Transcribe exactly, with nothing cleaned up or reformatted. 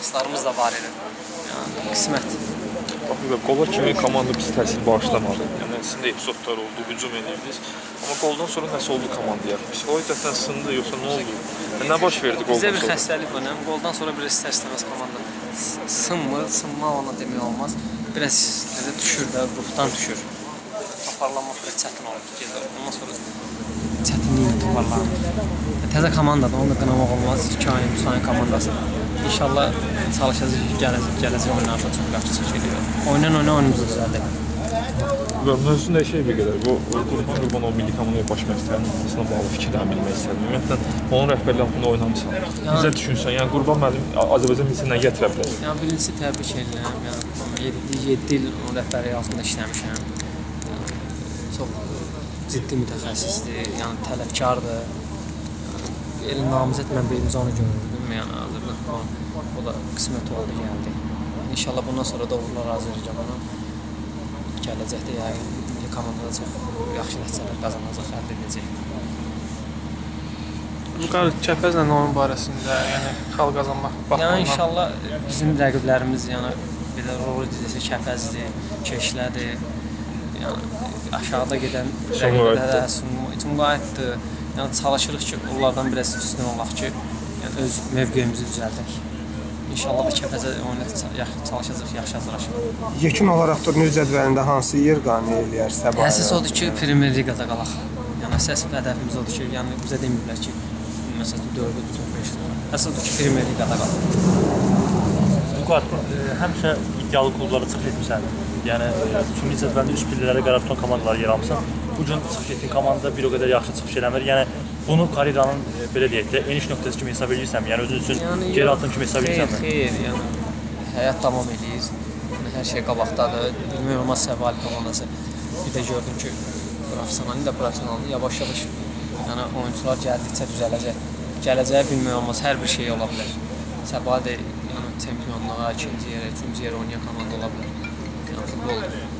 Aslarımız da var elə. Yəni qismət. Bakın qola kimi komanda biz təsir bağışlamadı. Yəni əslində epizodlar oldu, hücum edildiniz. Amma goldan sonra nəsə oldu komandaya? Psixolojikdən sındı yoxsa nə oldu? Nə baş verdi goldan sonra? Bizə bir xəstəlik var. Yəni goldan sonra bir istər-istəməz komanda sınmır, sınma ona demək olmaz. Biraz sizə düşür də, ruhdan düşür. Toparlanmaq biraz çətin olur, gedir. Ondan sonra çətinliklə toparlanır. Təzə komandadır, onu da qınamaq olmaz. Hüsayin, Hüsayin komandası. İnşallah çalışacaq ki, gələcək oynayışa çox yaxşı çəkiliyor. Oynan-oyna oyunumuzu düzəldir. Görünün özündə şey bir qədər, bu Qurban-Qurban o milli komandaya başmaq istəyirəm, aslında bağlı fikirlərini bilmək istəyirəm. Ümumiyyətlə, onun rəhbərliyi altında oynamışsan, bizə düşünürsən, yəni Qurban müəllim Azərbaycan millisini nə gətirə bilər? Yəni birincisi təbrik edirəm, yeddi il onun rəhbərliyi altında işləmişəm. Çox ciddi mütəxəssisdir, yəni tələbkardır. Elin namizət mən birinci onu görürdüm, yəni hazırlıq o da qismət oldu, gəldi. İnşallah bundan sonra da uğurlar hazırlayacaq ona. Gələcəkdə yəni, milli komandada çox yaxşı nəticələr qazanacaq, əldə edəcək. Qarı Kəpəzlə onun barəsində, yəni xal qazanmaq baxma ondan? Yəni, inşallah bizim rəqiblərimiz, yəni, belə rol edəcək, Kəpəzdir, Keşlədir, yəni, aşağıda gedən rəqiblərə, Sumqayıtdır, yəni, çalışırıq ki, onlardan biraz üstünə olaq ki, yəni, öz mövqeyimizi düzəldək. İnşallah da Kəpəzə çalışacaq, yaxşı hazırlaşıq. Yekun olaraq turnir cədvəlində hansı yer qane eləyər səbaya? Əsas odur ki, Premier Liqada qalaq. Yəni, əsas ədəbimiz odur ki, yəni, bizə demirlər ki, məsələn, dörd-dörd-dörd-beş-dörd. Əsas odur ki, Premier Liqada qalaq. Lüqat, həmişə iddialı klublara çıxış etmişsən. Yəni, turnir cədvəlində üç pillərə qədər bütün komandaları yer almışsan. Bugün çıxış etdiyin komandada bir o qədər yaxşı çıxış eləmir. Bunu kariyeranın, belə deyək də, eniş nöqtəsi kimi hesab edirsəm, yəni özün üçün geri atın kimi hesab edirsəm? Xeyr, xeyr, yəni, həyat tamam edir, hər şey qabaqdadır, bilmək olmaz səbəli komandası. Bir də gördüm ki, profesionalin də profesionalini yavaş-yavaş oyuncular gəldikcə düzələcək. Gələcəyə bilmək olmaz, hər bir şey ola bilər. Səbəli də çempionluğa, ikinci yerə, üçüncü yerə oynayan komanda ola bilər. Yəni, futboldur.